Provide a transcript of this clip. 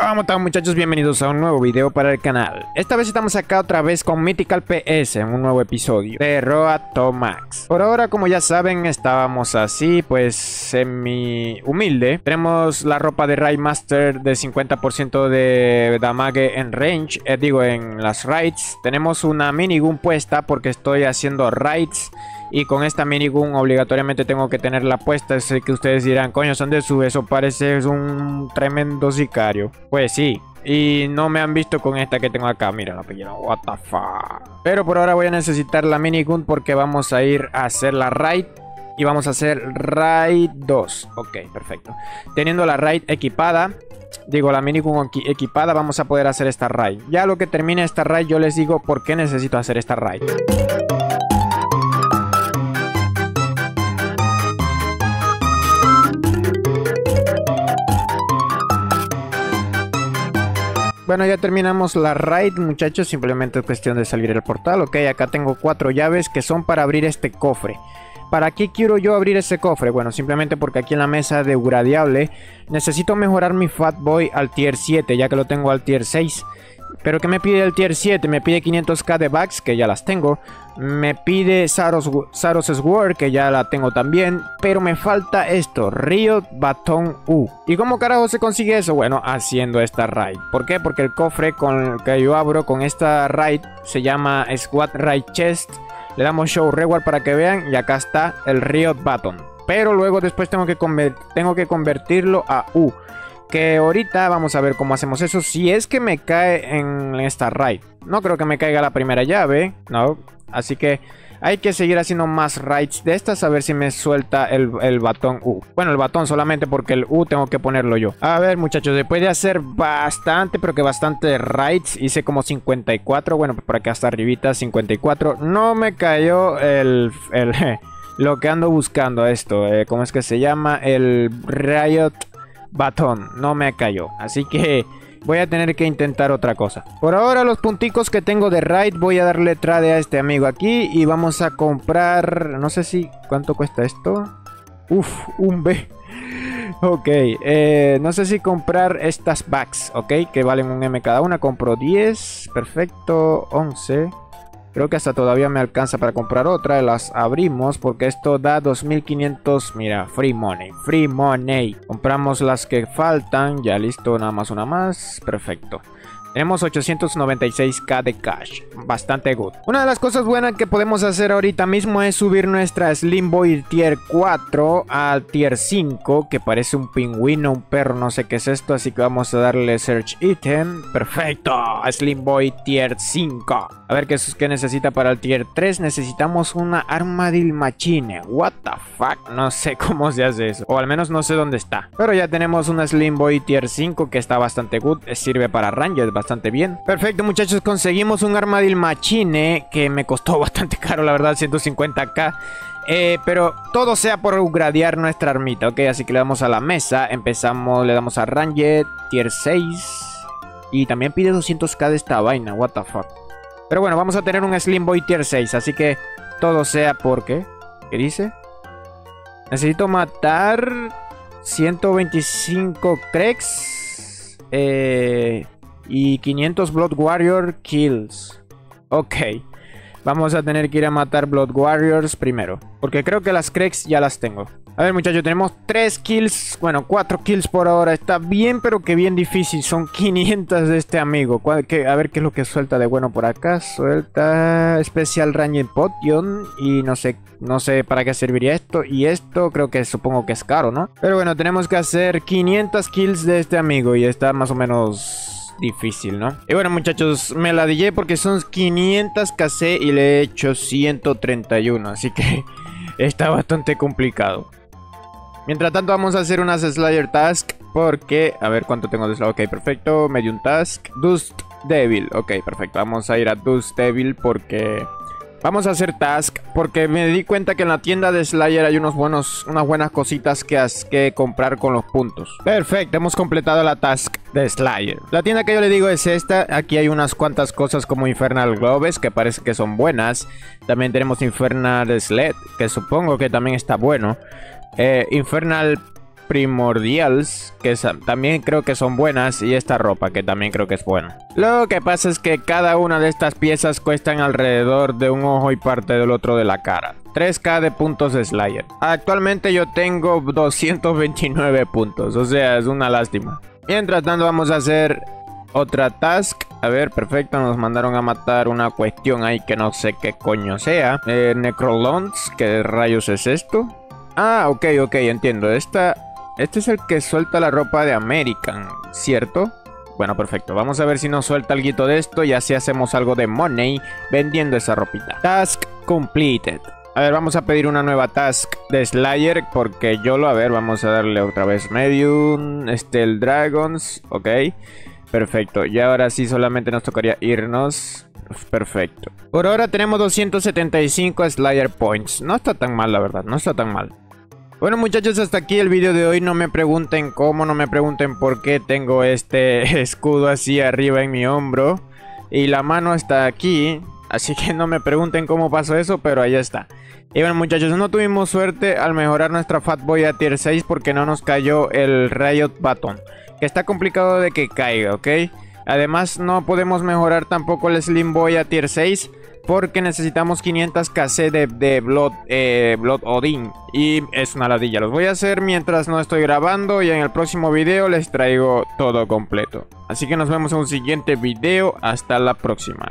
¿Cómo están, muchachos? Bienvenidos a un nuevo video para el canal. Esta vez estamos acá otra vez con Mythical PS en un nuevo episodio de Road to Max. Por ahora, como ya saben, estábamos así, pues semi humilde. Tenemos la ropa de Raid Master de 50% de damage en range, en las raids. Tenemos una minigun puesta porque estoy haciendo raids. Y con esta minigun obligatoriamente tengo que tenerla puesta. Sé que ustedes dirán, coño, son de su, eso parece un tremendo sicario. Pues sí. Y no me han visto con esta que tengo acá. Mira la pillera, what the fuck. Pero por ahora voy a necesitar la minigun porque vamos a ir a hacer la raid. Y vamos a hacer raid 2. Ok, perfecto. Teniendo la raid equipada, digo, la minigun equipada, vamos a poder hacer esta raid. Ya lo que termine esta raid yo les digo por qué necesito hacer esta raid. Bueno, ya terminamos la raid, muchachos. Simplemente es cuestión de salir del portal. Ok, acá tengo 4 llaves que son para abrir este cofre. ¿Para qué quiero yo abrir ese cofre? Bueno, simplemente porque aquí en la mesa de Uradiable necesito mejorar mi Fatboy al tier 7, ya que lo tengo al tier 6. ¿Pero qué me pide el tier 7? Me pide 500k de bugs, que ya las tengo. Me pide Saros Sword, que ya la tengo también. Pero me falta esto, Riot Baton U. ¿Y cómo carajo se consigue eso? Bueno, haciendo esta raid. ¿Por qué? Porque el cofre con el que yo abro con esta raid se llama Squad Ride Chest. Le damos Show Reward para que vean y acá está el Riot Baton. Pero luego después tengo que convertirlo a U. Que ahorita vamos a ver cómo hacemos eso, si es que me cae en esta raid. No creo que me caiga la primera llave, no. Así que hay que seguir haciendo más raids de estas a ver si me suelta el batón U. Bueno, el batón solamente porque el U tengo que ponerlo yo. A ver, muchachos, después de hacer bastante, pero que bastante raids, hice como 54, bueno, por acá hasta arribita, 54. No me cayó lo que ando buscando esto, ¿cómo es que se llama? El Riot Baton, no me cayó, así que voy a tener que intentar otra cosa. Por ahora los punticos que tengo de raid voy a darle trade a este amigo aquí y vamos a comprar, no sé si, ¿cuánto cuesta esto? Uf, un B. Ok, no sé si comprar estas bags, ok, que valen un M cada una, compro 10, perfecto, 11. Creo que hasta todavía me alcanza para comprar otra. Las abrimos porque esto da 2500. Mira, free money. Free money. Compramos las que faltan. Ya listo, nada más una más. Perfecto. Tenemos 896k de cash. Bastante good. Una de las cosas buenas que podemos hacer ahorita mismo es subir nuestra Slim Boy tier 4 al tier 5. Que parece un pingüino, un perro, no sé qué es esto. Así que vamos a darle search item. Perfecto. Slim Boy tier 5. A ver qué es que necesita para el tier 3. Necesitamos una Armadil Machine. What the fuck. No sé cómo se hace eso. O al menos no sé dónde está. Pero ya tenemos una Slim Boy tier 5 que está bastante good. Sirve para Ranger. Bastante bien. Perfecto, muchachos, conseguimos un Armadil Machine que me costó bastante caro, la verdad, 150k. Pero todo sea por upgradear nuestra armita, ok, así que le damos a la mesa, empezamos, le damos a Ranger, tier 6 y también pide 200k de esta vaina, what the fuck. Pero bueno, vamos a tener un Slim Boy tier 6, así que todo sea porque, ¿qué dice? Necesito matar 125 Crex, y 500 Blood Warrior kills. Ok, vamos a tener que ir a matar Blood Warriors primero, porque creo que las Crex ya las tengo. A ver, muchachos, tenemos 3 kills, bueno, 4 kills por ahora. Está bien, pero que bien difícil. Son 500 de este amigo. A ver qué es lo que suelta de bueno por acá. Suelta Special Ranging Potion y no sé para qué serviría esto. Y esto creo que supongo que es caro, ¿no? Pero bueno, tenemos que hacer 500 kills de este amigo y está más o menos difícil, ¿no? Y bueno, muchachos, me la dije porque son 500kc y le he hecho 131, así que está bastante complicado. Mientras tanto vamos a hacer unas Slayer Task porque, a ver cuánto tengo de Slayer. Ok, perfecto, Medium Task, Dust Devil, ok, perfecto, vamos a ir a Dust Devil porque vamos a hacer task porque me di cuenta que en la tienda de Slayer hay unas buenas cositas que comprar con los puntos. Perfecto, hemos completado la task de Slayer. La tienda que yo le digo es esta. Aquí hay unas cuantas cosas como Infernal Gloves que parece que son buenas. También tenemos Infernal Sled que supongo que también está bueno. Infernal Primordials, que también creo que son buenas, y esta ropa, que también creo que es buena. Lo que pasa es que cada una de estas piezas cuestan alrededor de un ojo y parte del otro de la cara. 3k de puntos de Slayer. Actualmente yo tengo 229 puntos, o sea, es una lástima. Mientras tanto vamos a hacer otra task. A ver, perfecto, nos mandaron a matar una cuestión ahí que no sé qué coño sea. Necrolons, ¿qué rayos es esto? Ah, ok, ok, entiendo. Este es el que suelta la ropa de American, ¿cierto? Bueno, perfecto. Vamos a ver si nos suelta algo de esto y así hacemos algo de money vendiendo esa ropita. Task completed. A ver, vamos a pedir una nueva task de Slayer porque yo lo... A ver, vamos a darle otra vez Medium, Steel Dragons, ok. Perfecto, y ahora sí solamente nos tocaría irnos. Perfecto. Por ahora tenemos 275 Slayer Points. No está tan mal, la verdad, no está tan mal. Bueno, muchachos, hasta aquí el vídeo de hoy. No me pregunten cómo, no me pregunten por qué tengo este escudo así arriba en mi hombro y la mano está aquí. Así que no me pregunten cómo pasó eso, pero ahí está. Y bueno, muchachos, no tuvimos suerte al mejorar nuestra Fatboy a tier 6 porque no nos cayó el Riot Baton, que está complicado de que caiga, ¿ok? Además, no podemos mejorar tampoco el Slim Boy a tier 6 porque necesitamos 500 KC de Blood Odin. Y es una ladilla. Los voy a hacer mientras no estoy grabando y en el próximo video les traigo todo completo. Así que nos vemos en un siguiente video. Hasta la próxima.